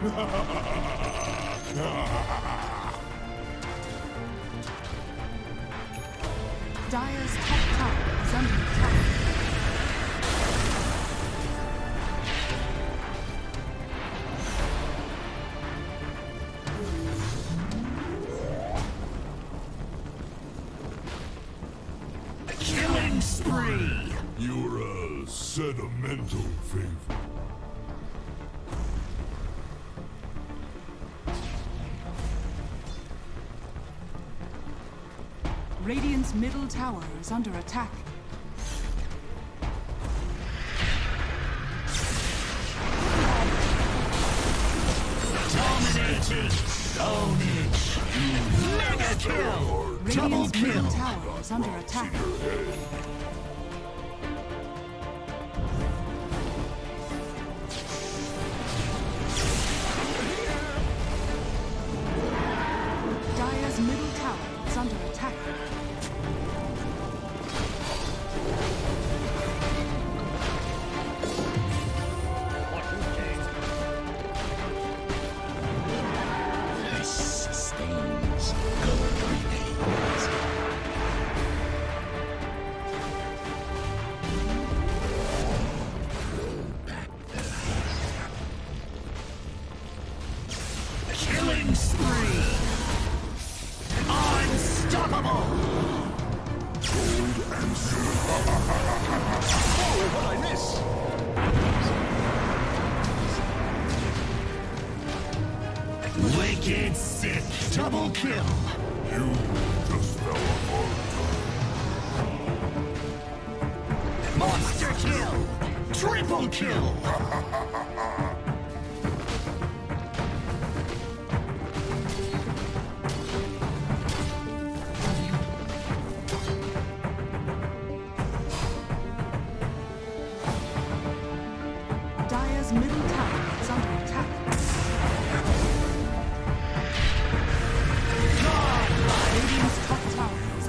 Dire's top tower is under attack. Sentimental favor. Radiant's middle tower is under attack. Dominated! Mega kill! Radiant's middle tower is under attack. Double kill! You just fell apart. Monster kill! Triple kill! Dire's middle tower is under attack. Dire's middle tower is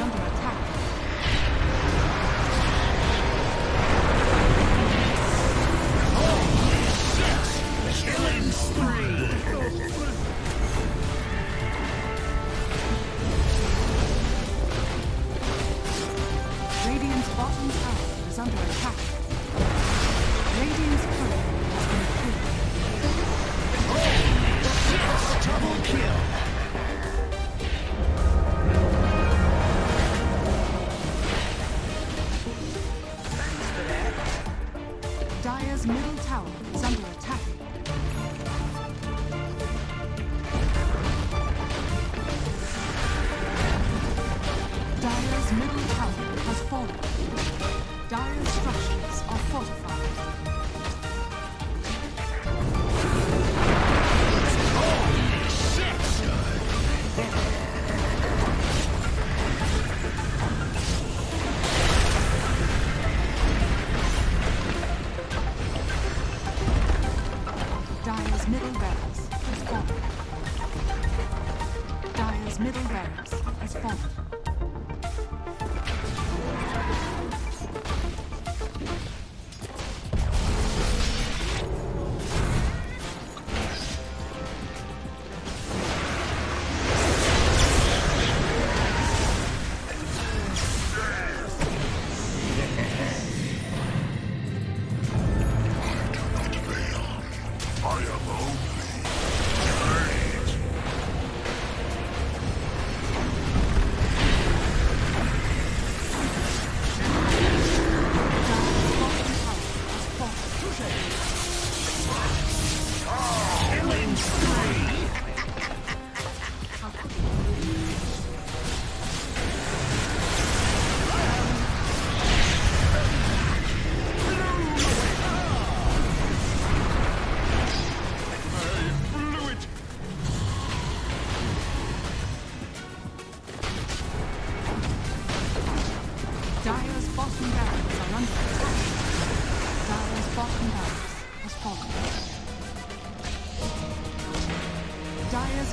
under attack. Dire's middle tower has fallen. Dire's structures are fortified. Middle barracks has fallen. Dire's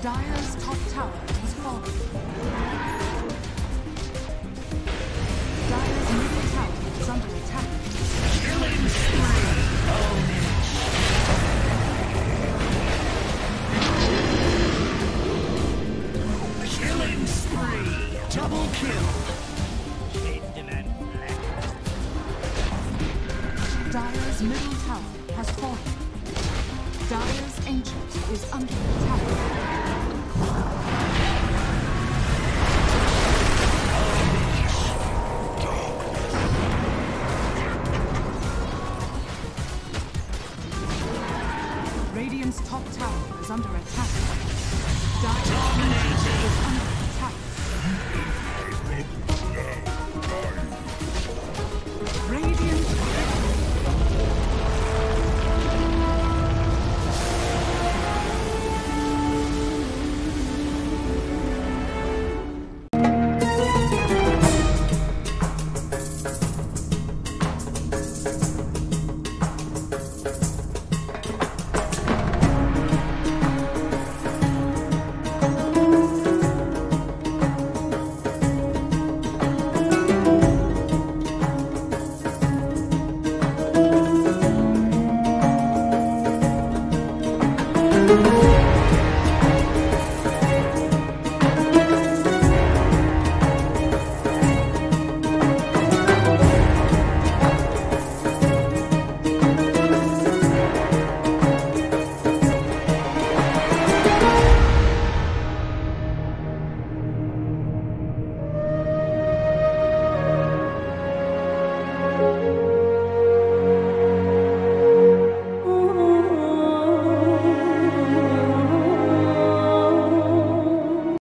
Dire's top tower has fallen. Dire's middle tower is under attack. Killing spree! Killing spree! Double kill! Dire's middle tower has fallen. Dire's ancient is under attack. Radiant's top tower is under attack. Dire's ancient is under attack. Radiant.